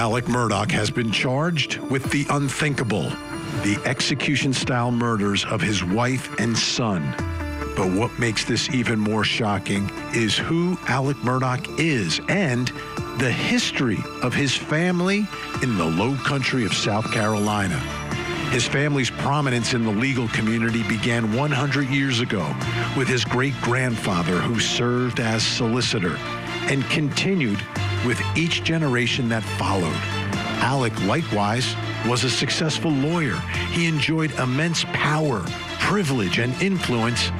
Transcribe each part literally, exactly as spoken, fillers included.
Alex Murdaugh has been charged with the unthinkable, the execution-style murders of his wife and son. But what makes this even more shocking is who Alex Murdaugh is and the history of his family in the Lowcountry of South Carolina. His family's prominence in the legal community began one hundred years ago with his great-grandfather, who served as solicitor, and continued with each generation that followed. Alex, likewise, was a successful lawyer. He enjoyed immense power, privilege, and influence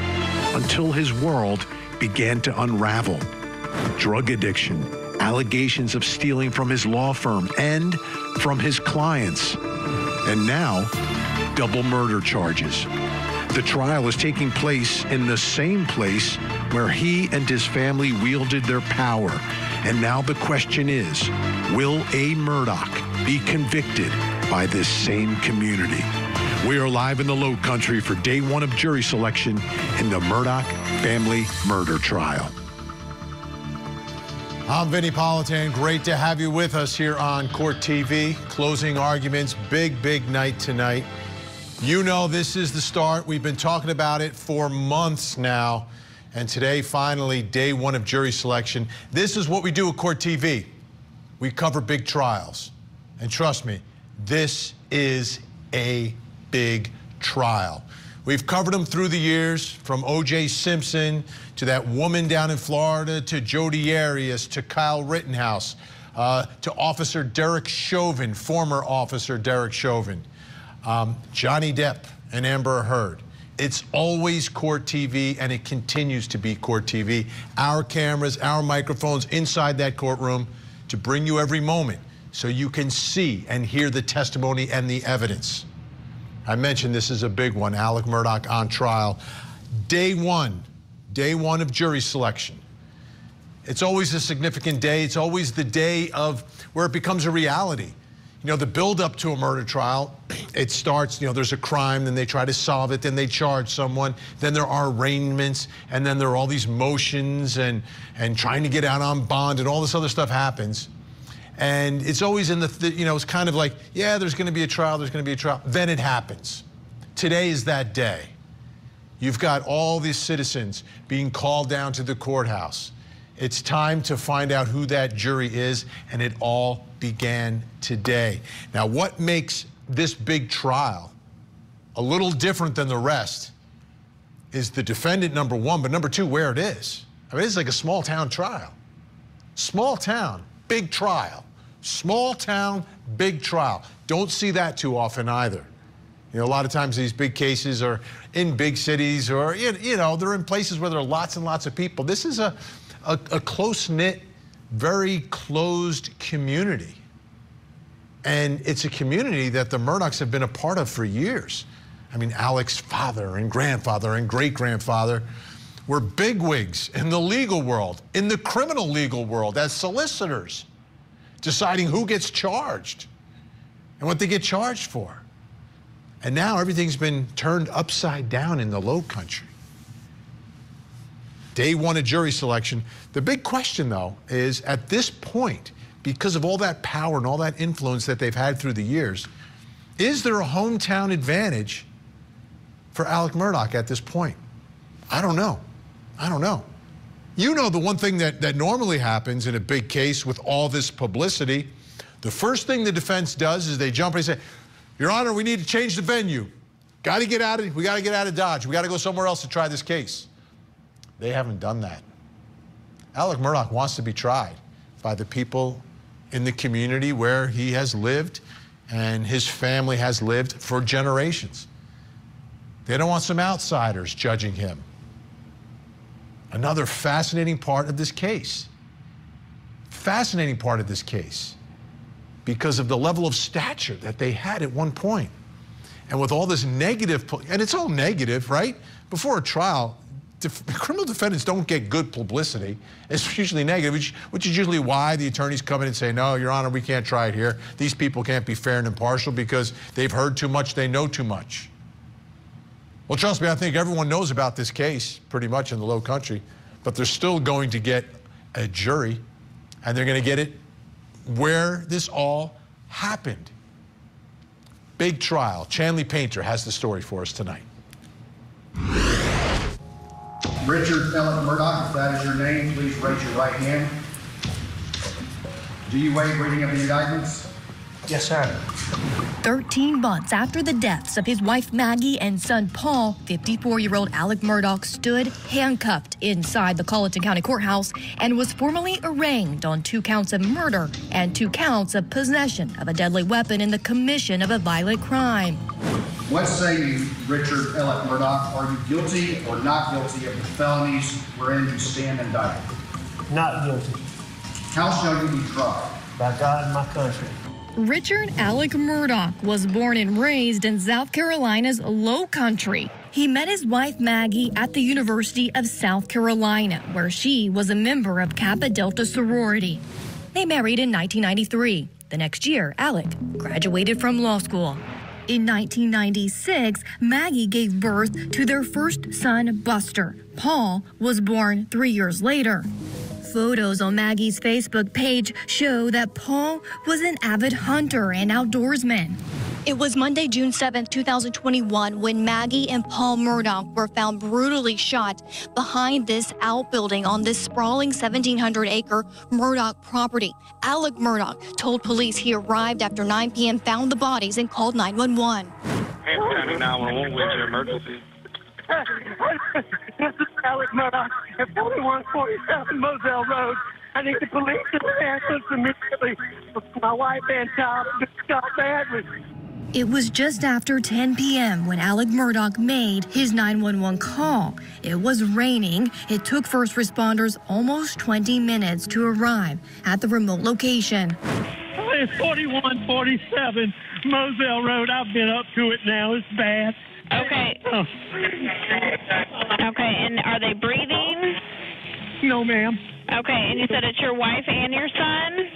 until his world began to unravel. Drug addiction, allegations of stealing from his law firm and from his clients, and now double murder charges. The trial is taking place in the same place where he and his family wielded their power. And now the question is, will A. Murdaugh be convicted by this same community? We are live in the Lowcountry for day one of jury selection in the Murdaugh family murder trial. I'm Vinnie Politan. Great to have you with us here on Court T V. Closing arguments, big, big night tonight. You know this is the start. We've been talking about it for months now. And today, finally, day one of jury selection. This is what we do at Court T V. We cover big trials. And trust me, this is a big trial. We've covered them through the years, from O J. Simpson to that woman down in Florida, to Jody Arias, to Kyle Rittenhouse, uh, to Officer Derek Chauvin, former Officer Derek Chauvin, um, Johnny Depp and Amber Heard. It's always Court T V, and it continues to be Court T V. Our cameras, our microphones inside that courtroom to bring you every moment so you can see and hear the testimony and the evidence. I mentioned this is a big one, Alex Murdaugh on trial. Day one, day one of jury selection. It's always a significant day. It's always the day of where it becomes a reality. You know, the buildup to a murder trial, it starts, you know, there's a crime, then they try to solve it, then they charge someone, then there are arraignments, and then there are all these motions and, and trying to get out on bond, and all this other stuff happens. And it's always in the, th you know, it's kind of like, yeah, there's going to be a trial, there's going to be a trial. Then it happens. Today is that day. You've got all these citizens being called down to the courthouse. It's time to find out who that jury is, and it all began today. Now, what makes this big trial a little different than the rest is the defendant, number one, but number two, where it is. I mean, it's like a small town trial. Small town, big trial. Small town, big trial. Don't see that too often either. You know, a lot of times these big cases are in big cities, or, you know, they're in places where there are lots and lots of people. This is a, a, a close-knit, very closed community. And it's a community that the Murdaughs have been a part of for years. I mean, Alex's father and grandfather and great-grandfather were bigwigs in the legal world, in the criminal legal world, as solicitors, deciding who gets charged and what they get charged for. And now everything's been turned upside down in the Lowcountry. Day one of jury selection. The big question, though, is at this point, because of all that power and all that influence that they've had through the years, is there a hometown advantage for Alex Murdaugh at this point? I don't know. I don't know. You know, the one thing that, that normally happens in a big case with all this publicity, the first thing the defense does is they jump and they say, Your Honor, we need to change the venue. Got to get out of, we got to get out of Dodge. We got to go somewhere else to try this case. They haven't done that. Alex Murdaugh wants to be tried by the people in the community where he has lived and his family has lived for generations. They don't want some outsiders judging him. Another fascinating part of this case. Fascinating part of this case because of the level of stature that they had at one point. And with all this negative, and it's all negative, right? Before a trial, Def- criminal defendants don't get good publicity. It's usually negative, which, which is usually why the attorneys come in and say, no, Your Honor, we can't try it here. These people can't be fair and impartial because they've heard too much, they know too much. Well, trust me, I think everyone knows about this case pretty much in the Lowcountry, but they're still going to get a jury, and they're going to get it where this all happened. Big trial. Chanley Painter has the story for us tonight. Richard Ellen Murdaugh, if that is your name, please raise your right hand. Do you waive reading of the indictments? Yes, sir. thirteen months after the deaths of his wife Maggie and son Paul, fifty-four-year-old Alex Murdaugh stood handcuffed inside the Colleton County Courthouse and was formally arraigned on two counts of murder and two counts of possession of a deadly weapon in the commission of a violent crime. What say you, Richard Alex Murdaugh? Are you guilty or not guilty of the felonies wherein you stand indicted? Not guilty. How shall you be tried? By God and my country. Richard Alex Murdaugh was born and raised in South Carolina's Lowcountry. He met his wife Maggie at the University of South Carolina, where she was a member of Kappa Delta sorority. They married in nineteen ninety-three. The next year, Alex graduated from law school. In nineteen ninety-six, Maggie gave birth to their first son, Buster. Paul was born three years later. Photos on Maggie's Facebook page show that Paul was an avid hunter and outdoorsman. It was Monday, June seventh, two thousand twenty-one, when Maggie and Paul Murdaugh were found brutally shot behind this outbuilding on this sprawling seventeen hundred acre Murdaugh property. Alex Murdaugh told police he arrived after nine p m, found the bodies, and called nine one one. Hamilton County nine one one with your emergency. This is Alex Murdaugh at forty-one forty-seven Moselle Road. I need the police to answer immediately. My wife and child got badly. It was just after ten p m when Alex Murdaugh made his nine one one call. It was raining. It took first responders almost twenty minutes to arrive at the remote location. It's forty-one forty-seven Moselle Road. I've been up to it now. It's bad. Okay. Oh. Okay, and are they breathing? No, ma'am. Okay, and you said it's your wife and your son?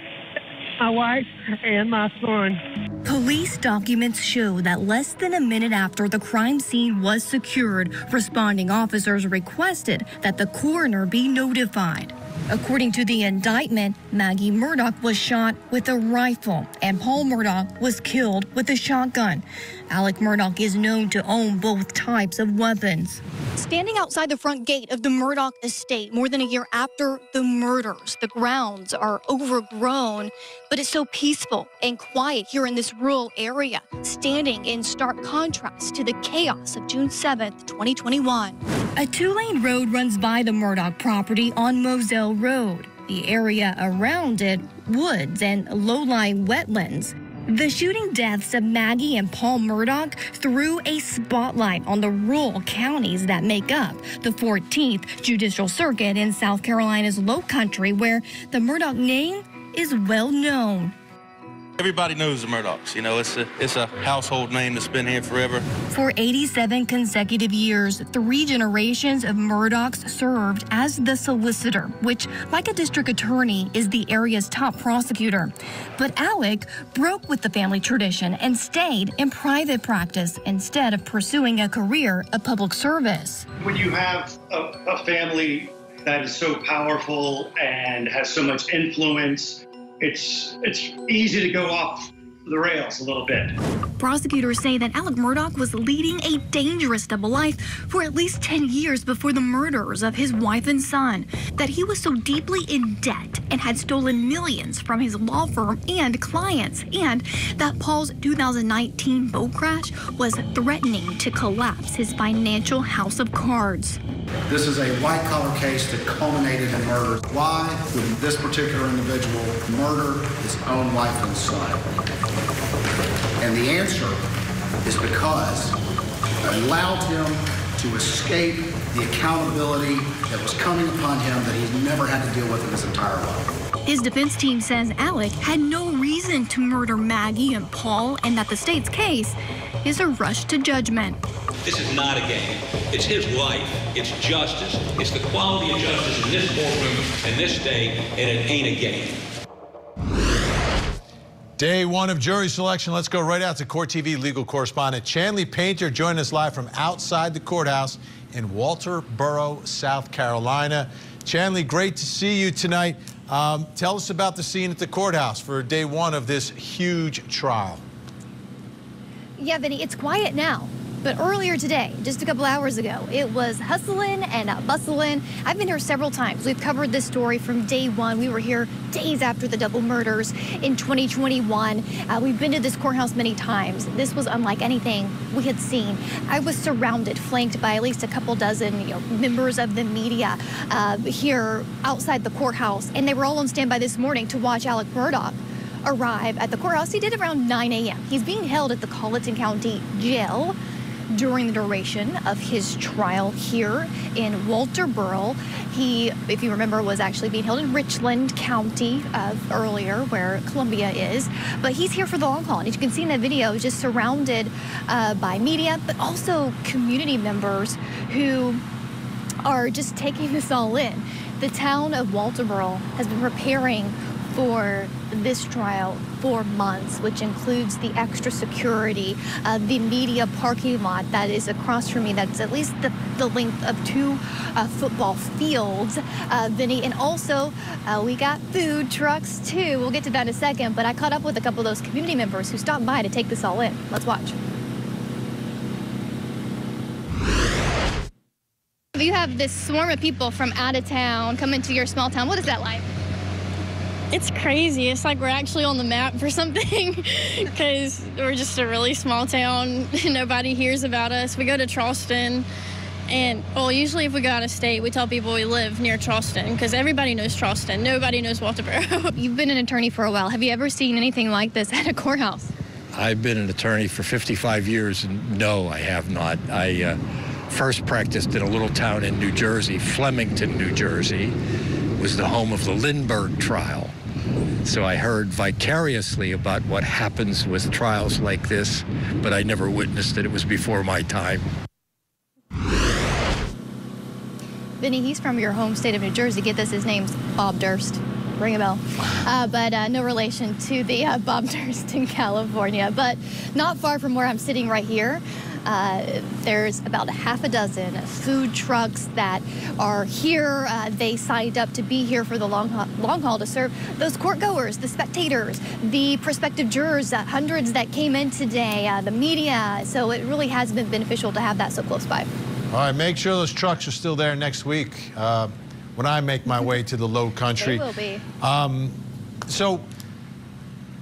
My wife and my son. Police documents show that less than a minute after the crime scene was secured, responding officers requested that the coroner be notified. According to the indictment, Maggie Murdaugh was shot with a rifle and Paul Murdaugh was killed with a shotgun. Alex Murdaugh is known to own both types of weapons. Standing outside the front gate of the Murdaugh estate more than a year after the murders, the grounds are overgrown, but it's so peaceful and quiet here in this rural area, standing in stark contrast to the chaos of June seventh, twenty twenty-one. A two-lane road runs by the Murdaugh property on Moselle Road. The area around it, woods and low-lying wetlands. The shooting deaths of Maggie and Paul Murdaugh threw a spotlight on the rural counties that make up the fourteenth Judicial Circuit in South Carolina's Lowcountry, where the Murdaugh name is well known. Everybody knows the Murdaughs. You know, it's a, it's a household name that's been here forever. For eighty-seven consecutive years, three generations of Murdaughs served as the solicitor, which, like a district attorney, is the area's top prosecutor. But Alex broke with the family tradition and stayed in private practice instead of pursuing a career of public service. When you have a, a family that is so powerful and has so much influence, It's, it's easy to go off the rails a little bit. Prosecutors say that Alex Murdaugh was leading a dangerous double life for at least ten years before the murders of his wife and son, that he was so deeply in debt and had stolen millions from his law firm and clients, and that Paul's two thousand nineteen boat crash was threatening to collapse his financial house of cards. This is a white-collar case that culminated in murder. Why would this particular individual murder his own wife and son? And the answer is because it allowed him to escape the accountability that was coming upon him that he's never had to deal with in his entire life. His defense team says Alex had no reason to murder Maggie and Paul, and that the state's case is a rush to judgment. This is not a game. It's his life. It's justice. It's the quality of justice in this courtroom and this day, and it ain't a game. Day one of jury selection. Let's go right out to Court T V legal correspondent Chanley Painter joining us live from outside the courthouse in Walterboro, South Carolina. Chanley, great to see you tonight. Um, tell us about the scene at the courthouse for day one of this huge trial. Yeah, Vinny, it's quiet now. But earlier today, just a couple hours ago, it was hustling and bustling. I've been here several times. We've covered this story from day one. We were here days after the double murders in twenty twenty-one. Uh, we've been to this courthouse many times. This was unlike anything we had seen. I was surrounded, flanked by at least a couple dozen you know, members of the media uh, here outside the courthouse. And they were all on standby this morning to watch Alex Murdaugh arrive at the courthouse. He did around nine A M He's being held at the Colleton County Jail during the duration of his trial here in Walterboro. He, if you remember, was actually being held in Richland County uh, earlier, where Columbia is. But he's here for the long haul. And as you can see in that video, just surrounded uh, by media, but also community members who are just taking this all in. The town of Walterboro has been preparing for this trial for months, which includes the extra security, uh, the media parking lot that is across from me. That's at least the, the length of two uh, football fields, uh, Vinny. And also, uh, we got food trucks, too. We'll get to that in a second. But I caught up with a couple of those community members who stopped by to take this all in. Let's watch. You have this swarm of people from out of town coming to your small town. What is that like? It's crazy. It's like we're actually on the map for something, because we're just a really small town. Nobody hears about us. We go to Charleston, and, well, usually if we go out of state, we tell people we live near Charleston, because everybody knows Charleston. Nobody knows Walterboro. You've been an attorney for a while. Have you ever seen anything like this at a courthouse? I've been an attorney for fifty-five years, and no, I have not. I uh, first practiced in a little town in New Jersey, Flemington, New Jersey. It was the home of the Lindbergh trial. So I heard vicariously about what happens with trials like this, but I never witnessed it. It was before my time. Vinny, he's from your home state of New Jersey. Get this, his name's Bob Durst. Ring a bell. Uh, but uh, no relation to the uh, Bob Durst in California. But not far from where I'm sitting right here, Uh, there's about a half a dozen food trucks that are here. Uh, they signed up to be here for the long haul, long haul to serve those court goers, the spectators, the prospective jurors, uh, hundreds that came in today, uh, the media. So it really has been beneficial to have that so close by. All right, make sure those trucks are still there next week uh, when I make my way to the Lowcountry. They will be. Um, so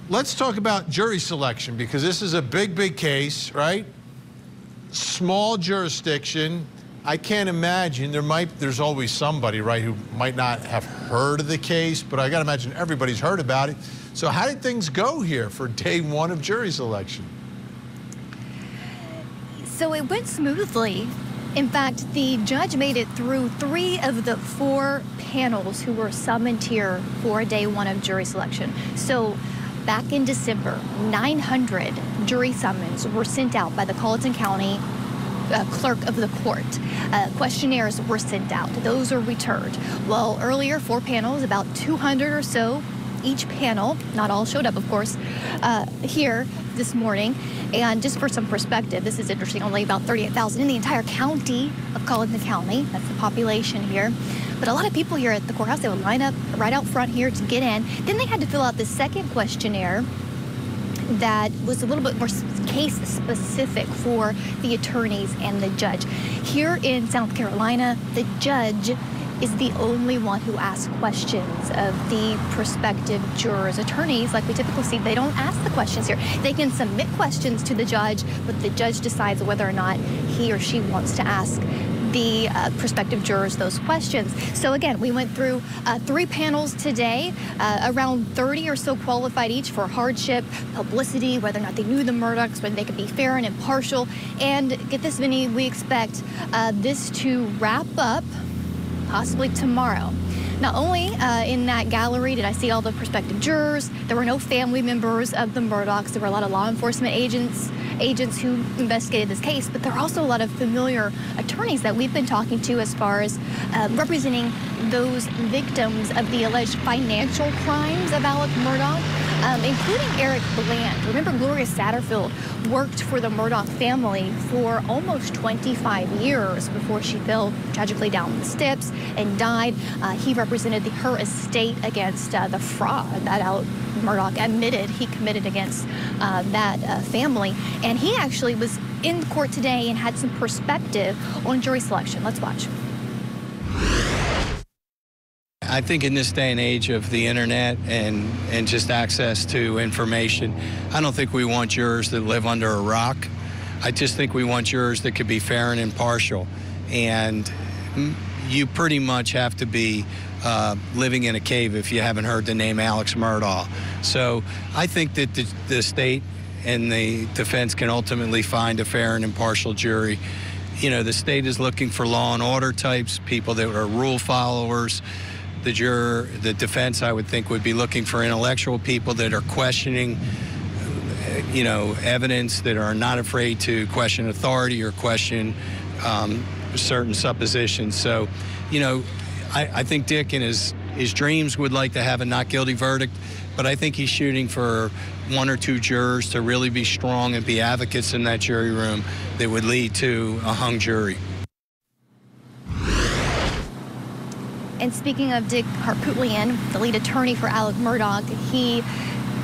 let's talk about jury selection, because this is a big, big case, right? Small jurisdiction. I can't imagine there might there's always somebody, right, who might not have heard of the case, but I gotta imagine everybody's heard about it. So how did things go here for day one of jury selection? So it went smoothly. In fact, the judge made it through three of the four panels who were summoned here for day one of jury selection. So back in December, nine hundred jury summons were sent out by the Colleton County uh, clerk of the court. Uh, questionnaires were sent out. Those are returned. Well, earlier, four panels, about two hundred or so each panel, not all showed up, of course, uh, here this morning. And just for some perspective, this is interesting, only about thirty-eight thousand in the entire county of Colleton County. That's the population here. But a lot of people here at the courthouse, they would line up right out front here to get in. Then they had to fill out the second questionnaire that was a little bit more case specific for the attorneys and the judge. Here in South Carolina, the judge is the only one who asks questions of the prospective jurors. Attorneys, like we typically see, they don't ask the questions here. They can submit questions to the judge, but the judge decides whether or not he or she wants to ask the uh, prospective jurors those questions. So again, we went through uh, three panels today, uh, around thirty or so qualified each for hardship, publicity, whether or not they knew the Murdaughs, whether they could be fair and impartial. And get this, Vinny, we expect uh, this to wrap up possibly tomorrow. Not only uh, in that gallery did I see all the prospective jurors, there were no family members of the Murdaughs. There were a lot of law enforcement agents agents who investigated this case, but there are also a lot of familiar attorneys that we've been talking to as far as uh, representing those victims of the alleged financial crimes of Alex Murdaugh. um, including Eric Bland. Remember, Gloria Satterfield worked for the Murdaugh family for almost twenty-five years before she fell tragically down the steps and died. Uh, he represented the, her estate against uh, the fraud that Alex Murdaugh admitted he committed against uh, that uh, family. And he actually was in court today and had some perspective on jury selection. Let's watch. I think in this day and age of the internet and, and just access to information, I don't think we want jurors that live under a rock. I just think we want jurors that could be fair and impartial. And you pretty much have to be uh, living in a cave if you haven't heard the name Alex Murdaugh. So I think that the, the state and the defense can ultimately find a fair and impartial jury. You know, the state is looking for law and order types, people that are rule followers. The juror, the defense, I would think, would be looking for intellectual people that are questioning, you know, evidence, that are not afraid to question authority or question um, certain suppositions. So, you know, I, I think Dick in his, his dreams would like to have a not guilty verdict, but I think he's shooting for one or two jurors to really be strong and be advocates in that jury room that would lead to a hung jury. And speaking of Dick Harpootlian, the lead attorney for Alex Murdaugh, he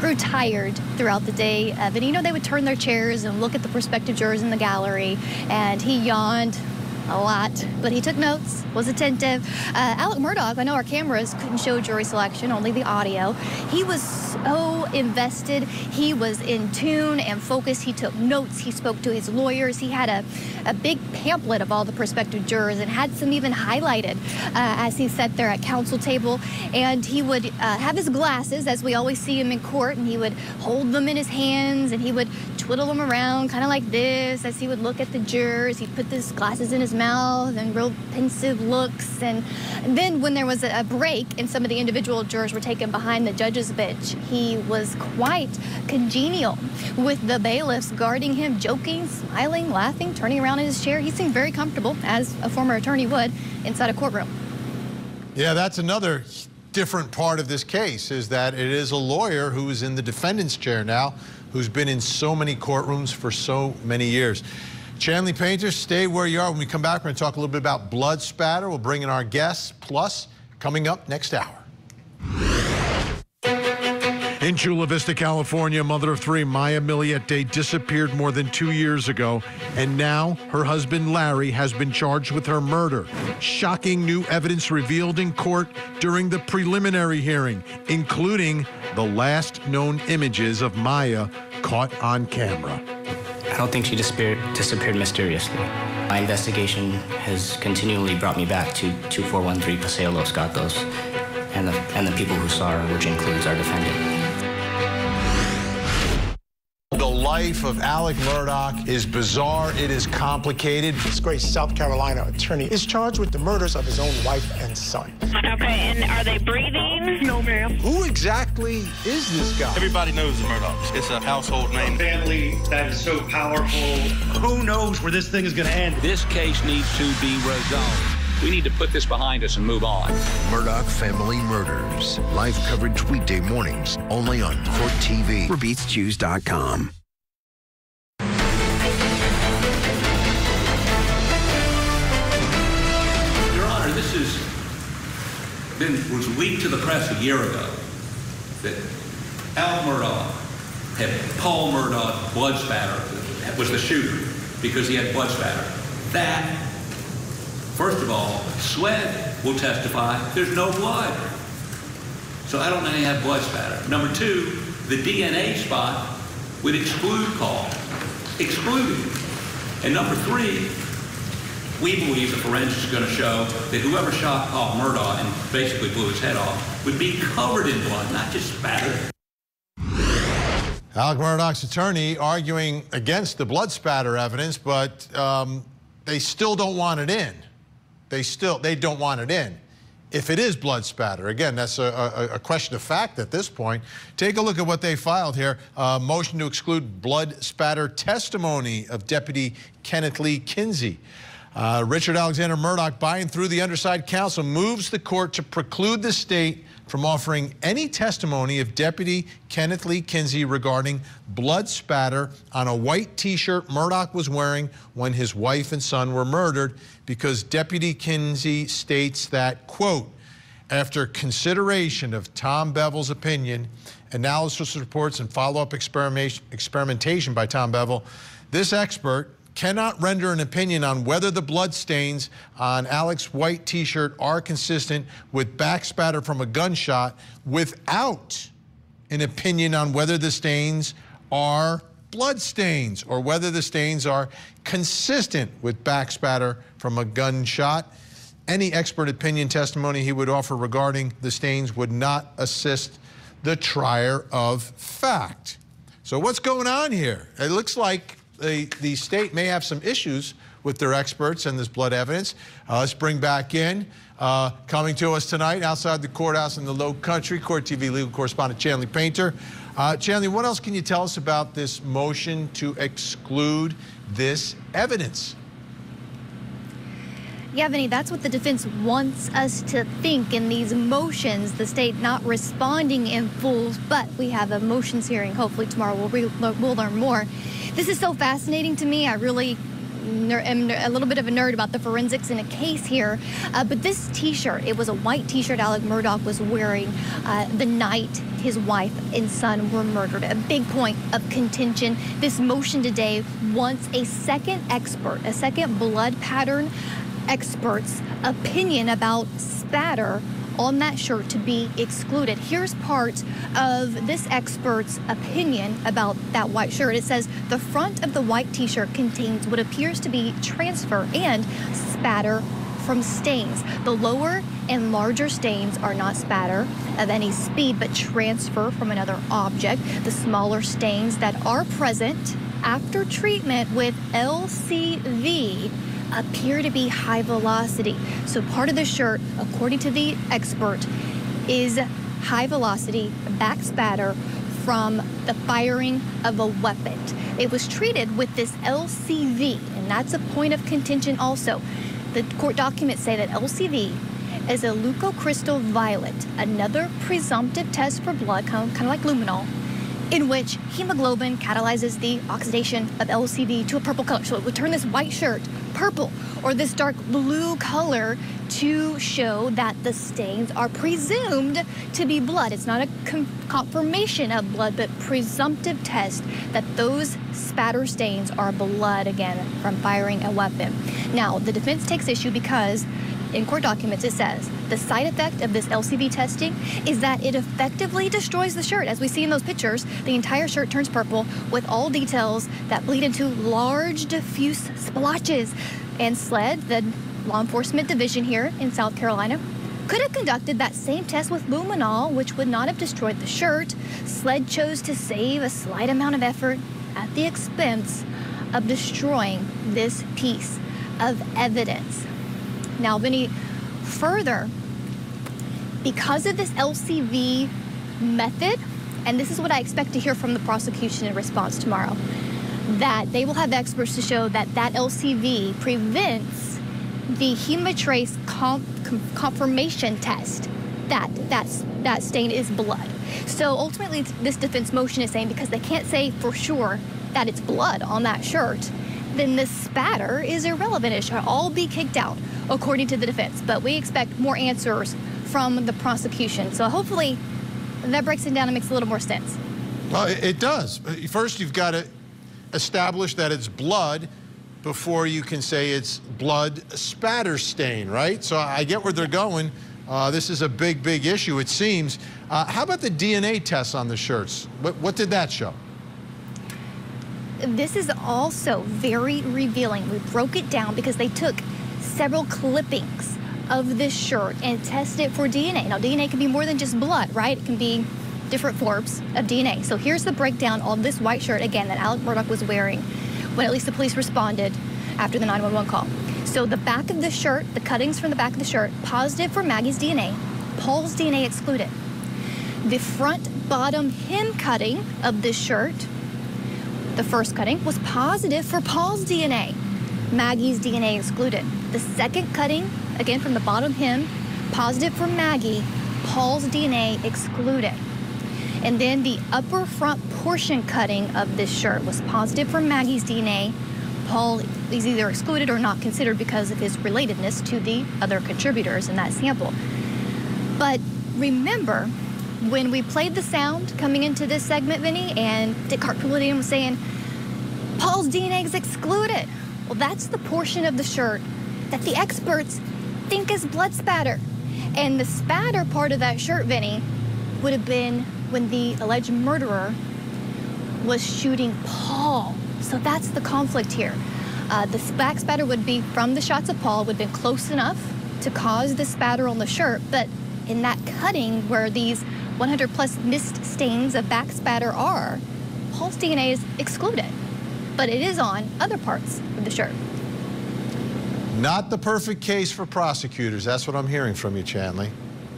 grew tired throughout the day. Uh, but, you know, they would turn their chairs and look at the prospective jurors in the gallery, and he yawned a lot. But he took notes, was attentive. Uh, Alex Murdaugh, I know our cameras couldn't show jury selection, only the audio. He was so invested. He was in tune and focused. He took notes. He spoke to his lawyers. He had a a big pamphlet of all the prospective jurors and had some even highlighted uh, as he sat there at counsel table. And he would uh, have his glasses, as we always see him in court, and he would hold them in his hands and he would twiddle them around kind of like this as he would look at the jurors. He'd put his glasses in his mouth and real pensive looks. And then when there was a break and some of the individual jurors were taken behind the judge's bench, he was quite congenial with the bailiffs guarding him, joking, smiling, laughing, turning around in his chair. He seemed very comfortable, as a former attorney would, inside a courtroom. Yeah, that's another different part of this case, is that it is a lawyer who is in the defendant's chair now, who's been in so many courtrooms for so many years. Chanley Painter, stay where you are. When we come back, we're going to talk a little bit about blood spatter. We'll bring in our guests, plus, coming up next hour. In Chula Vista, California, mother of three, Maya Miliete, disappeared more than two years ago, and now her husband, Larry, has been charged with her murder. Shocking new evidence revealed in court during the preliminary hearing, including the last known images of Maya caught on camera. I don't think she disappeared, disappeared mysteriously. My investigation has continually brought me back to two four one three Paseo Los Gatos and the, and the people who saw her, which includes our defendant. The life of Alex Murdaugh is bizarre. It is complicated. Disgraced South Carolina attorney is charged with the murders of his own wife and son. Okay, and are they breathing? No, ma'am. Who exactly is this guy? Everybody knows the Murdaughs. It's a household name. Family that is so powerful. Who knows where this thing is going to end? This case needs to be resolved. We need to put this behind us and move on. Murdaugh Family Murders. Live coverage weekday mornings only on Court T V. Repeats Jews dot com. Been, it was leaked to the press a year ago that Alex Murdaugh had Paul Murdaugh's blood spatter, was the shooter, because he had blood spatter. That, first of all, SLED will testify there's no blood. So I don't know if he had blood spatter. Number two, the D N A spot would exclude Paul. Excluded. And number three, we believe the forensics is going to show that whoever shot Paul Murdaugh and basically blew his head off would be covered in blood, not just spattered. Alex Murdaugh's attorney arguing against the blood spatter evidence, but um, they still don't want it in. They still, they don't want it in. If it is blood spatter, again, that's a, a, a question of fact at this point. Take a look at what they filed here. Uh, motion to exclude blood spatter testimony of Deputy Kenneth Lee Kinsey. Uh, Richard Alexander Murdaugh, by and through the undersigned counsel, moves the court to preclude the state from offering any testimony of Deputy Kenneth Lee Kinsey regarding blood spatter on a white T-shirt Murdaugh was wearing when his wife and son were murdered, because Deputy Kinsey states that, quote, after consideration of Tom Bevel's opinion, analysis reports, and follow-up experimentation by Tom Bevel, this expert cannot render an opinion on whether the blood stains on Alex's white T-shirt are consistent with backspatter from a gunshot without an opinion on whether the stains are blood stains or whether the stains are consistent with backspatter from a gunshot. Any expert opinion testimony he would offer regarding the stains would not assist the trier of fact. So what's going on here? It looks like the, the state may have some issues with their experts and this blood evidence. Uh, let's bring back in, uh, coming to us tonight outside the courthouse in the Lowcountry, Court T V legal correspondent Chanley Painter. Uh, Chanley, what else can you tell us about this motion to exclude this evidence? Yeah, Vinny, that's what the defense wants us to think in these motions, the state not responding in full, but we have a motions hearing. Hopefully tomorrow we'll, re we'll learn more. This is so fascinating to me. I really am a little bit of a nerd about the forensics in a case here. Uh, but this T-shirt, it was a white T-shirt Alex Murdaugh was wearing uh, the night his wife and son were murdered. A big point of contention. This motion today wants a second expert, a second blood pattern expert's opinion about spatter on that shirt to be excluded. Here's part of this expert's opinion about that white shirt. It says the front of the white T-shirt contains what appears to be transfer and spatter from stains. The lower and larger stains are not spatter of any speed, but transfer from another object. The smaller stains that are present after treatment with L C V appear to be high velocity. So part of the shirt, according to the expert, is high velocity backspatter from the firing of a weapon. It was treated with this L C V, and that's a point of contention also. The court documents say that L C V is a leucocrystal violet, another presumptive test for blood, kind of like luminol, in which hemoglobin catalyzes the oxidation of L C V to a purple color. So it would turn this white shirt purple or this dark blue color to show that the stains are presumed to be blood. It's not a confirmation of blood, but presumptive test that those spatter stains are blood, again, from firing a weapon. Now, the defense takes issue because in court documents, it says the side effect of this L C V testing is that it effectively destroys the shirt. As we see in those pictures, the entire shirt turns purple with all details that bleed into large diffuse splotches. And SLED, the law enforcement division here in South Carolina, could have conducted that same test with luminol, which would not have destroyed the shirt. SLED chose to save a slight amount of effort at the expense of destroying this piece of evidence. Now, Vinny, further, because of this L C V method, and this is what I expect to hear from the prosecution in response tomorrow, that they will have experts to show that that L C V prevents the hemotrace comp confirmation test that that's, that stain is blood. So ultimately, this defense motion is saying because they can't say for sure that it's blood on that shirt, then the spatter is irrelevant. It should all be kicked out, according to the defense. But we expect more answers from the prosecution. So hopefully that breaks it down and makes a little more sense. Well, it does. First, you've got to establish that it's blood before you can say it's blood spatter stain, right? So I get where they're going. Uh, this is a big, big issue, it seems. Uh, how about the D N A tests on the shirts? What, what did that show? This is also very revealing. We broke it down because they took several clippings of this shirt and tested it for D N A. Now, D N A can be more than just blood, right? It can be different forms of D N A. So here's the breakdown on this white shirt, again, that Alex Murdaugh was wearing when at least the police responded after the nine one one call. So the back of the shirt, the cuttings from the back of the shirt, positive for Maggie's D N A, Paul's D N A excluded. The front bottom hem cutting of this shirt, the first cutting, was positive for Paul's D N A. Maggie's D N A excluded. The second cutting, again from the bottom hem, positive for Maggie, Paul's D N A excluded. And then the upper front portion cutting of this shirt was positive for Maggie's D N A. Paul is either excluded or not considered because of his relatedness to the other contributors in that sample. But remember, when we played the sound coming into this segment, Vinnie, and Dick Harpootlian was saying, Paul's D N A is excluded. Well, that's the portion of the shirt that the experts think is blood spatter. And the spatter part of that shirt, Vinnie, would have been when the alleged murderer was shooting Paul. So that's the conflict here. Uh, the black spatter would be from the shots of Paul, would have been close enough to cause the spatter on the shirt, but in that cutting where these one hundred plus mist stains of back spatter are, Paul's D N A is excluded, but it is on other parts of the shirt. Not the perfect case for prosecutors. That's what I'm hearing from you, Chanley.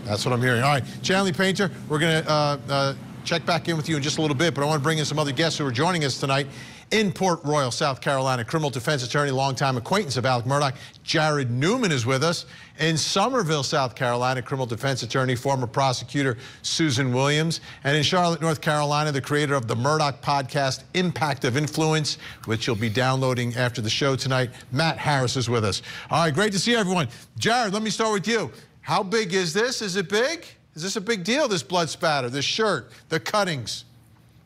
That's what I'm hearing. All right, Chanley Painter, we're gonna uh, uh, check back in with you in just a little bit, but I wanna bring in some other guests who are joining us tonight. In Port Royal, South Carolina, criminal defense attorney, longtime acquaintance of Alex Murdaugh, Jared Newman is with us. In Somerville, South Carolina, criminal defense attorney, former prosecutor Susan Williams. And in Charlotte, North Carolina, the creator of the Murdaugh podcast, Impact of Influence, which you'll be downloading after the show tonight, Matt Harris is with us. All right, great to see everyone. Jared, let me start with you. How big is this? Is it big? Is this a big deal, this blood spatter, this shirt, the cuttings,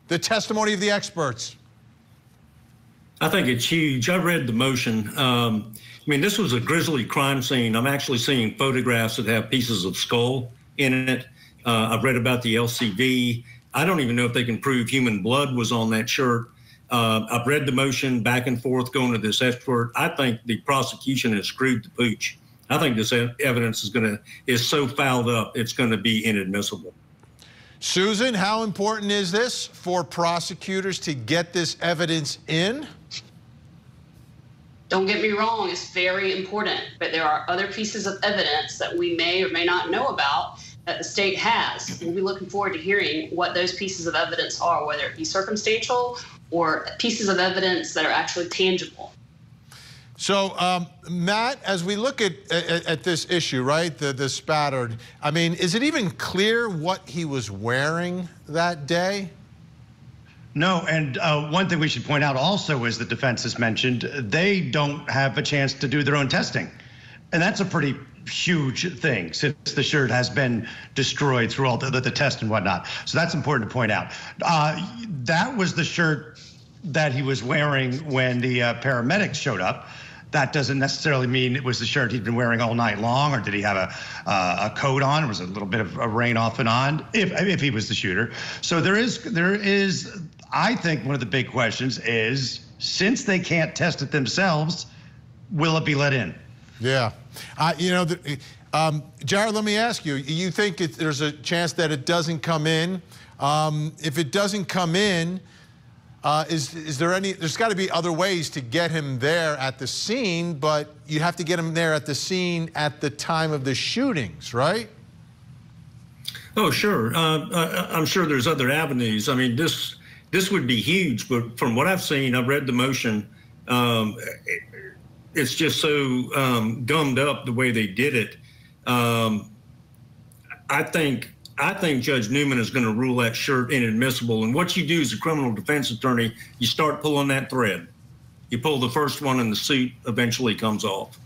the testimony of the experts? I think it's huge. I read the motion. Um, I mean, this was a grisly crime scene. I'm actually seeing photographs that have pieces of skull in it. Uh, I've read about the L C V. I don't even know if they can prove human blood was on that shirt. Uh, I've read the motion back and forth going to this expert. I think the prosecution has screwed the pooch. I think this evidence is going to is so fouled up, it's going to be inadmissible. Susan, how important is this for prosecutors to get this evidence in? Don't get me wrong, it's very important, but there are other pieces of evidence that we may or may not know about that the state has. We'll be looking forward to hearing what those pieces of evidence are, whether it be circumstantial or pieces of evidence that are actually tangible. So, um, Matt, as we look at, at, at this issue, right, the, the spattered, I mean, is it even clear what he was wearing that day? No, and uh, one thing we should point out also is the defense has mentioned they don't have a chance to do their own testing. And that's a pretty huge thing since the shirt has been destroyed through all the, the, the test and whatnot. So that's important to point out. Uh, that was the shirt that he was wearing when the uh, paramedics showed up. That doesn't necessarily mean it was the shirt he'd been wearing all night long, or did he have a, uh, a coat on? It was a little bit of a rain off and on, if, if he was the shooter. So there is, there is, I think one of the big questions is, since they can't test it themselves, will it be let in? Yeah, uh, you know, the, um, Jared, let me ask you, you think it, there's a chance that it doesn't come in? Um, if it doesn't come in, Uh, is, is there any, there's got to be other ways to get him there at the scene, but you have to get him there at the scene at the time of the shootings, right? Oh, sure. Uh, I, I'm sure there's other avenues. I mean, this this would be huge, but from what I've seen, I've read the motion. Um, it, it's just so um, gummed up the way they did it. Um, I think... I think Judge Newman is going to rule that shirt inadmissible. And what you do as a criminal defense attorney, you start pulling that thread. You pull the first one and the suit eventually comes off.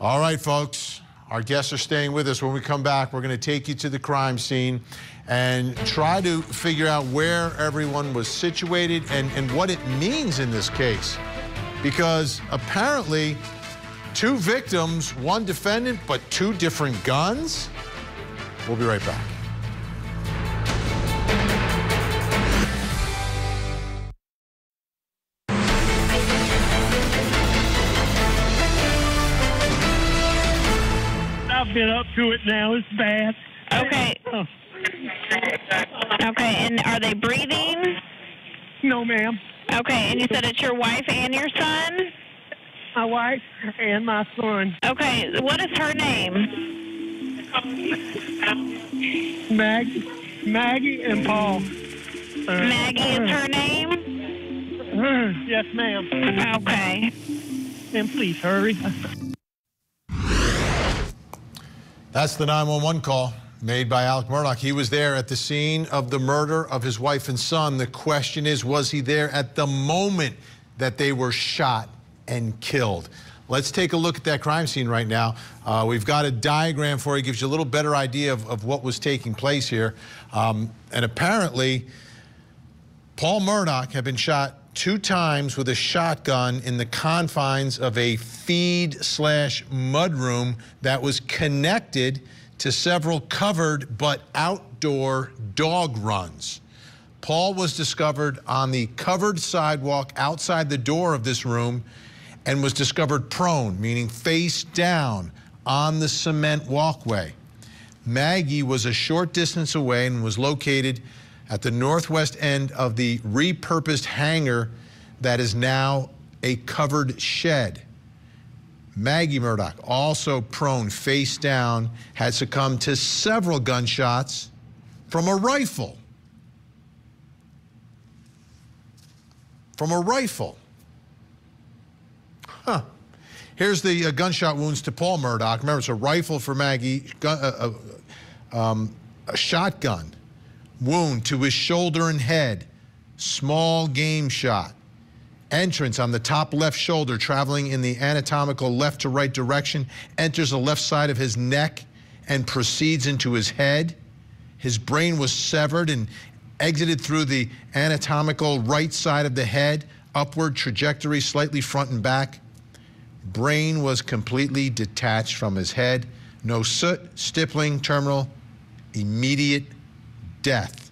All right, folks. Our guests are staying with us. When we come back, we're going to take you to the crime scene and try to figure out where everyone was situated and, and what it means in this case. Because apparently two victims, one defendant, but two different guns? We'll be right back. I've been up to it now. It's bad. Okay. Oh. Okay, and are they breathing? No, ma'am. Okay, and you said it's your wife and your son? My wife and my son. Okay, what is her name? Maggie, Maggie and Paul. Uh, Maggie is her name? Yes, ma'am. Okay. And please hurry. That's the nine one one call. made by Alex Murdaugh. He was there at the scene of the murder of his wife and son. The question is, was he there at the moment that they were shot and killed? Let's take a look at that crime scene right now. Uh, we've got a diagram for you. It gives you a little better idea of, of what was taking place here. Um, and apparently, Paul Murdaugh had been shot two times with a shotgun in the confines of a feed slash mud room that was connected to several covered but outdoor dog runs. Paul was discovered on the covered sidewalk outside the door of this room and was discovered prone, meaning face down, on the cement walkway. Maggie was a short distance away and was located at the northwest end of the repurposed hangar that is now a covered shed. Maggie Murdaugh, also prone, face down, had succumbed to several gunshots from a rifle. From a rifle. Huh. Here's the uh, gunshot wounds to Paul Murdaugh. Remember, it's a rifle for Maggie, gun, uh, uh, um, a shotgun wound to his shoulder and head, small game shot. Entrance on the top left shoulder, traveling in the anatomical left to right direction, enters the left side of his neck and proceeds into his head. His brain was severed and exited through the anatomical right side of the head, upward trajectory, slightly front and back. Brain was completely detached from his head. No soot, stippling, terminal, immediate death.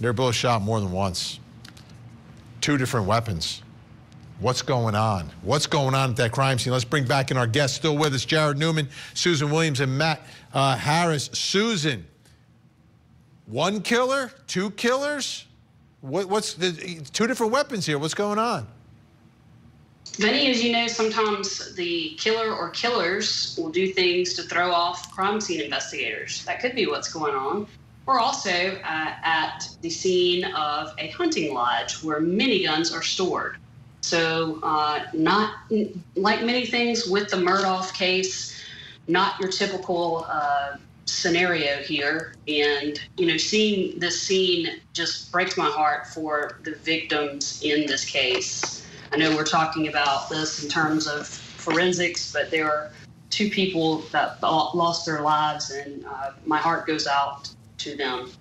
They're both shot more than once. Two different weapons. What's going on? What's going on at that crime scene? Let's bring back in our guests. Still with us, Jared Newman, Susan Williams, and Matt uh, Harris. Susan, one killer, two killers? What, what's the two different weapons here? What's going on? Vinny, as you know, sometimes the killer or killers will do things to throw off crime scene investigators. That could be what's going on. We're also uh, at the scene of a hunting lodge where miniguns are stored. So uh, not, like many things with the Murdaugh case, not your typical uh, scenario here. And, you know, seeing this scene just breaks my heart for the victims in this case. I know we're talking about this in terms of forensics, but there are two people that lost their lives, and uh, my heart goes out to them.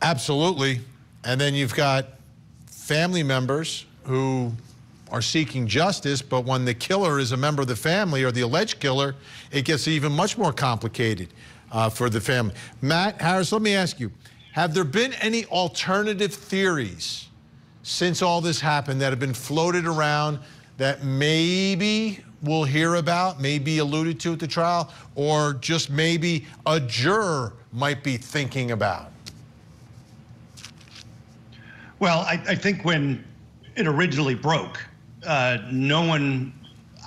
Absolutely. And then you've got family members who are seeking justice, but when the killer is a member of the family or the alleged killer, it gets even much more complicated uh, for the family. Matt Harris, let me ask you, have there been any alternative theories since all this happened that have been floated around that maybe we'll hear about, maybe alluded to at the trial, or just maybe a juror might be thinking about? Well, I, I think when it originally broke, uh, no one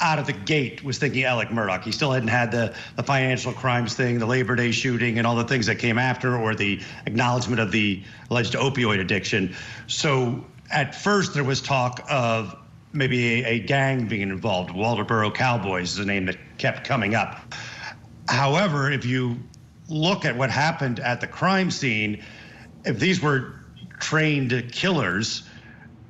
out of the gate was thinking Alex Murdaugh. He still hadn't had the, the financial crimes thing, the Labor Day shooting, and all the things that came after, or the acknowledgement of the alleged opioid addiction. So at first there was talk of maybe a, a gang being involved. Walterboro Cowboys is the name that kept coming up. However, if you look at what happened at the crime scene, if these were trained killers,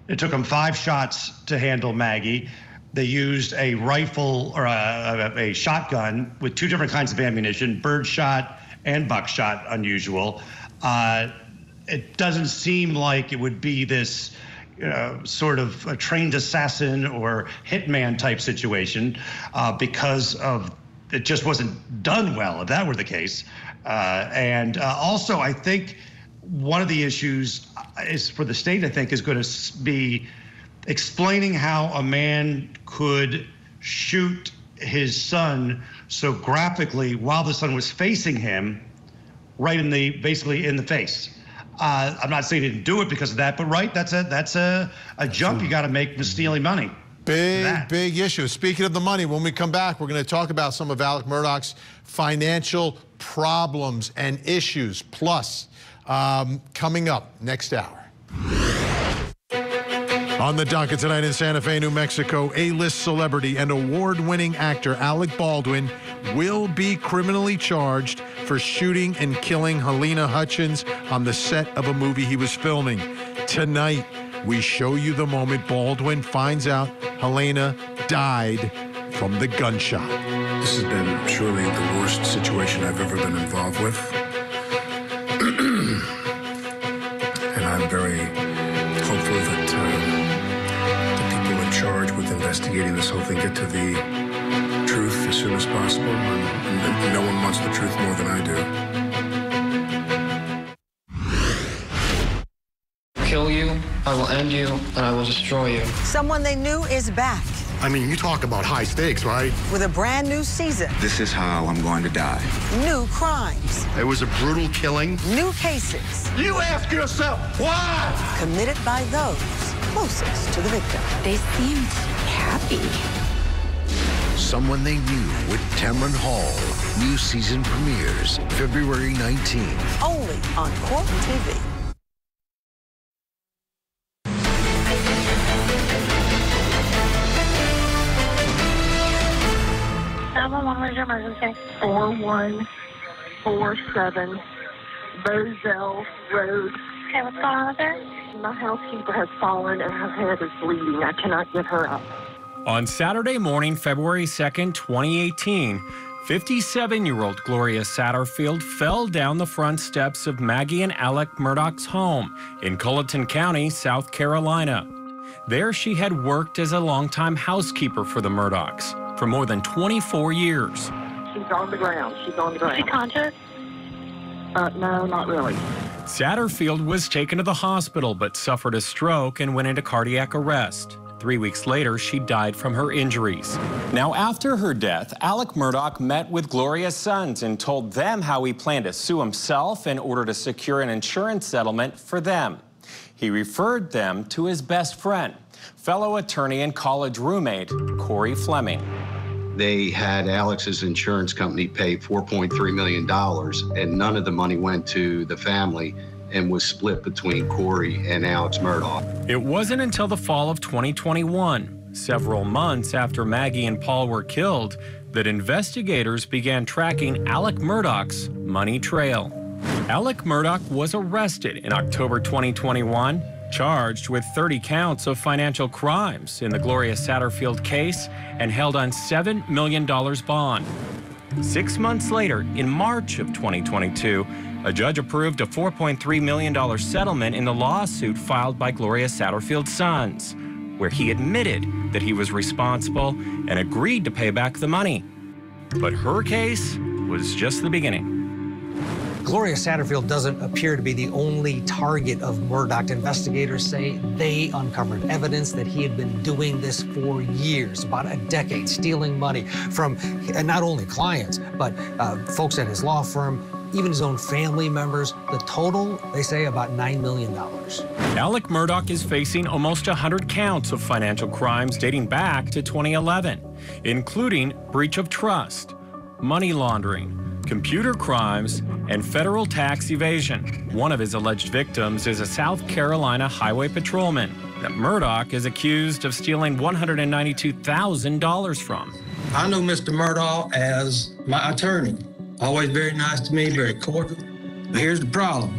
it took them five shots to handle Maggie. They used a rifle or a, a shotgun with two different kinds of ammunition, birdshot and buckshot, unusual. Uh, it doesn't seem like it would be this Uh, sort of a trained assassin or hitman type situation uh, because of it just wasn't done well, if that were the case. Uh, and uh, also, I think one of the issues is for the state, I think, is going to be explaining how a man could shoot his son so graphically while the son was facing him, right in the, basically in the face. Uh, I'm not saying he didn't do it because of that, but right, that's a that's a, a jump you got to make from stealing money. Big, that. big issue. Speaking of the money, when we come back, we're going to talk about some of Alex Murdaugh's financial problems and issues, plus um, coming up next hour. On the docket tonight in Santa Fe, New Mexico, A-list celebrity and award-winning actor Alec Baldwin will be criminally charged for shooting and killing Helena Hutchins on the set of a movie he was filming. Tonight, we show you the moment Baldwin finds out Helena died from the gunshot. This has been surely the worst situation I've ever been involved with. And I'm very hopeful that uh, the people in charge with investigating this whole thing get to the truth as soon as possible. And, and no one wants the truth more than I do. Kill you, I will end you, and I will destroy you. Someone they knew is back. I mean, you talk about high stakes, right? With a brand new season. This is how I'm going to die. New crimes. It was a brutal killing. New cases. You ask yourself, why? Committed by those closest to the victim. They seemed happy. Someone They Knew with Tamron Hall. New season premieres February nineteenth. Only on Court T V. Emergency. four one four seven Moselle Road. Okay, what's going on with her? My housekeeper has fallen and her head is bleeding. I cannot get her up. On Saturday morning, February second, twenty eighteen, fifty-seven-year-old Gloria Satterfield fell down the front steps of Maggie and Alec Murdaugh's home in Colleton County, South Carolina. There she had worked as a longtime housekeeper for the Murdaughs for more than twenty-four years. She's on the ground. She's on the ground. Is she conscious? Uh, no, not really. Satterfield was taken to the hospital but suffered a stroke and went into cardiac arrest. Three weeks later, she died from her injuries. Now, after her death, Alec Murdaugh met with Gloria's sons and told them how he planned to sue himself in order to secure an insurance settlement for them. He referred them to his best friend, fellow attorney and college roommate, Corey Fleming. They had Alex's insurance company pay four point three million dollars, and none of the money went to the family and was split between Corey and Alex Murdaugh. It wasn't until the fall of twenty twenty-one, several months after Maggie and Paul were killed, that investigators began tracking Alec Murdaugh's money trail. Alec Murdaugh was arrested in October twenty twenty-one, charged with thirty counts of financial crimes in the Gloria Satterfield case and held on seven million dollars bond. Six months later, in March of twenty twenty-two, a judge approved a four point three million dollars settlement in the lawsuit filed by Gloria Satterfield's sons, where he admitted that he was responsible and agreed to pay back the money. But her case was just the beginning. Gloria Satterfield doesn't appear to be the only target of Murdaugh. Investigators say they uncovered evidence that he had been doing this for years, about a decade, stealing money from not only clients, but uh, folks at his law firm, even his own family members. The total, they say, about nine million dollars. Alec Murdaugh is facing almost one hundred counts of financial crimes dating back to twenty eleven, including breach of trust, money laundering, computer crimes, and federal tax evasion. One of his alleged victims is a South Carolina highway patrolman that Murdaugh is accused of stealing one hundred ninety-two thousand dollars from. I know Mister Murdaugh as my attorney. Always very nice to me, very cordial. But here's the problem.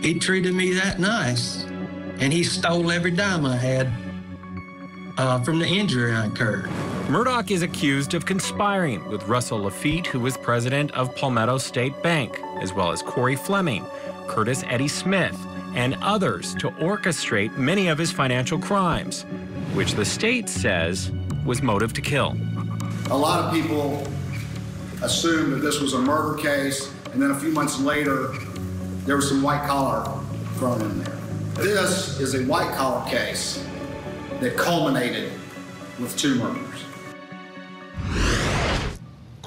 He treated me that nice, and he stole every dime I had uh, from the injury I incurred. Murdaugh is accused of conspiring with Russell Lafitte, who was president of Palmetto State Bank, as well as Corey Fleming, Curtis Eddie Smith, and others to orchestrate many of his financial crimes, which the state says was motive to kill. A lot of people assumed that this was a murder case, and then a few months later, there was some white collar thrown in there. This is a white collar case that culminated with two murders.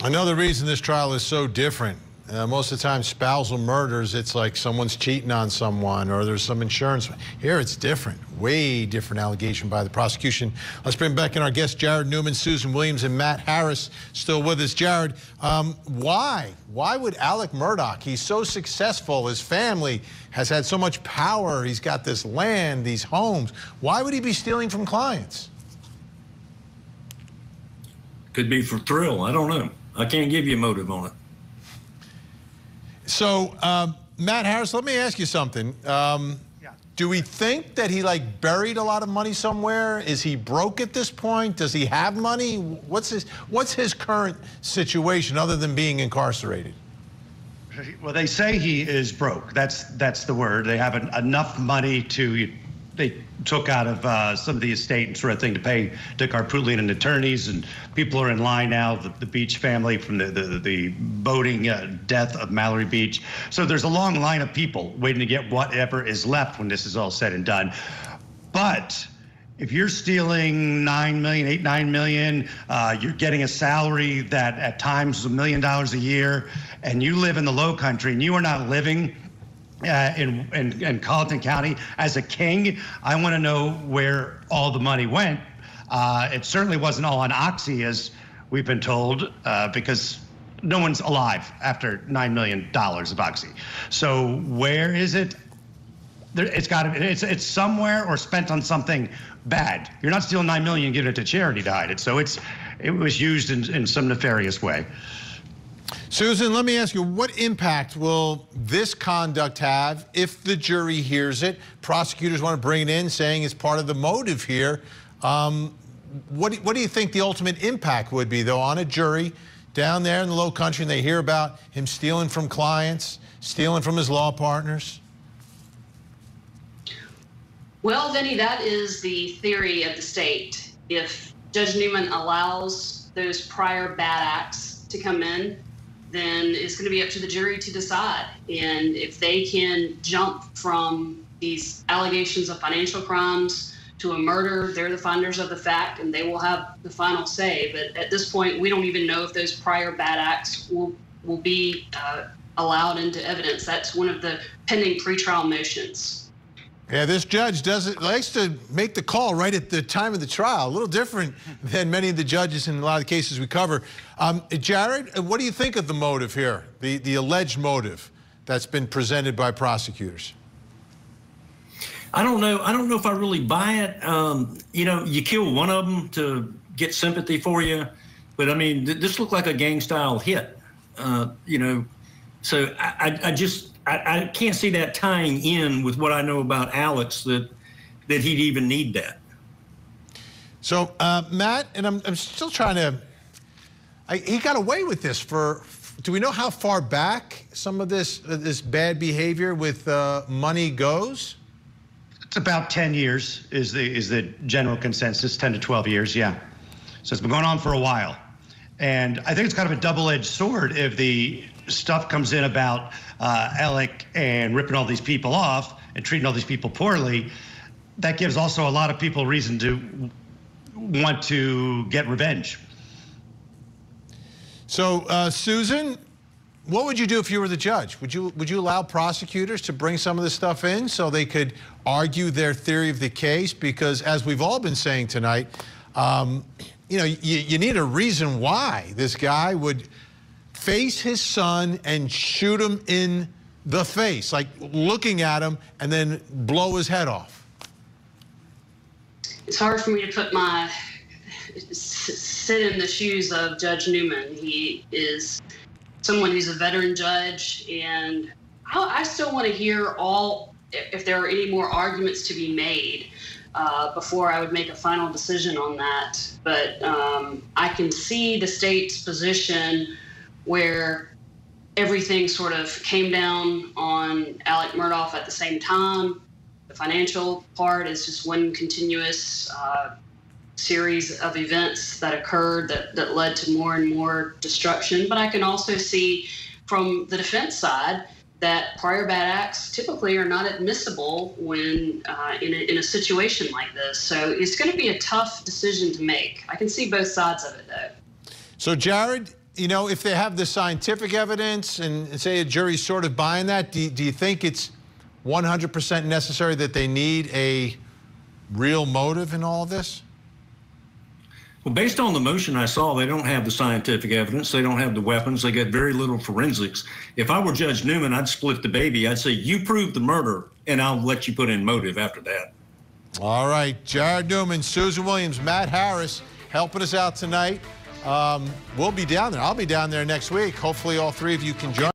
Another reason this trial is so different, uh, most of the time spousal murders, it's like someone's cheating on someone or there's some insurance. Here it's different. way different allegation by the prosecution. Let's bring back in our guests, Jared Newman, Susan Williams, and Matt Harris, still with us. Jared, um, why? Why would Alex Murdaugh, he's so successful, his family has had so much power, he's got this land, these homes, why would he be stealing from clients? Could be for thrill, I don't know. I can't give you a motive on it. So, um, Matt Harris, let me ask you something. Um, yeah. Do we think that he, like, buried a lot of money somewhere? Is he broke at this point? Does he have money? What's his, what's his current situation other than being incarcerated? Well, they say he is broke. That's, that's the word. They have an, enough money to... They took out of uh, some of the estate and sort of thing to pay Dick Harpootlian and attorneys, and people are in line now, the, the Beach family from the, the, the boating uh, death of Mallory Beach. So there's a long line of people waiting to get whatever is left when this is all said and done. But if you're stealing nine million dollars, eight, nine million dollars, uh, you're getting a salary that at times is a million dollars a year, and you live in the Lowcountry and you are not living Uh, in, in, in Colleton County as a king, I want to know where all the money went. Uh, it certainly wasn't all on Oxy, as we've been told, uh, because no one's alive after nine million dollars of Oxy. So where is it? There, it's got to, it's, it's somewhere or spent on something bad. You're not stealing nine million dollars and giving it to charity to hide it. So it's, it was used in, in some nefarious way. Susan, let me ask you, what impact will this conduct have if the jury hears it? Prosecutors want to bring it in, saying it's part of the motive here. Um, what, what do you think the ultimate impact would be, though, on a jury down there in the Lowcountry, and they hear about him stealing from clients, stealing from his law partners? Well, Vinnie, that is the theory of the state. If Judge Newman allows those prior bad acts to come in, then it's going to be up to the jury to decide. And if they can jump from these allegations of financial crimes to a murder, they're the finders of the fact, and they will have the final say. But at this point, we don't even know if those prior bad acts will, will be uh, allowed into evidence. That's one of the pending pretrial motions. Yeah, this judge doesn't likes to make the call right at the time of the trial. A little different than many of the judges in a lot of the cases we cover. Um, Jared, what do you think of the motive here, the, the alleged motive that's been presented by prosecutors? I don't know. I don't know if I really buy it. Um, you know, you kill one of them to get sympathy for you. But, I mean, th this looked like a gang-style hit, uh, you know. So I, I, I just... I, I can't see that tying in with what I know about Alex, that that he'd even need that. So, uh, Matt, and I'm, I'm still trying to, I, he got away with this for, do we know how far back some of this, uh, this bad behavior with uh, money goes? It's about ten years is the, is the general consensus, ten to twelve years, yeah. So it's been going on for a while. And I think it's kind of a double-edged sword if the stuff comes in about uh, Alec and ripping all these people off and treating all these people poorly. That gives also a lot of people reason to want to get revenge. So, uh, Susan, what would you do if you were the judge? Would you, would you allow prosecutors to bring some of this stuff in so they could argue their theory of the case? Because as we've all been saying tonight, um, you know, you, you need a reason why this guy would face his son and shoot him in the face, like looking at him and then blow his head off. It's hard for me to put my, sit in the shoes of Judge Newman. He is someone who's a veteran judge, and I, I still want to hear all, if there are any more arguments to be made uh, before I would make a final decision on that. But um, I can see the state's position where everything sort of came down on Alex Murdaugh at the same time. The financial part is just one continuous uh, series of events that occurred that, that led to more and more destruction. But I can also see from the defense side that prior bad acts typically are not admissible when uh, in, a, in a situation like this. So it's going to be a tough decision to make. I can see both sides of it, though. So, Jared, you know, if they have the scientific evidence and, and say a jury's sort of buying that, do, do you think it's one hundred percent necessary that they need a real motive in all of this? Well, based on the motion I saw, they don't have the scientific evidence. They don't have the weapons. They got very little forensics. If I were Judge Newman, I'd split the baby. I'd say, you prove the murder, and I'll let you put in motive after that. All right. Jared Newman, Susan Williams, Matt Harris helping us out tonight. Um, we'll be down there. I'll be down there next week. Hopefully all three of you can join.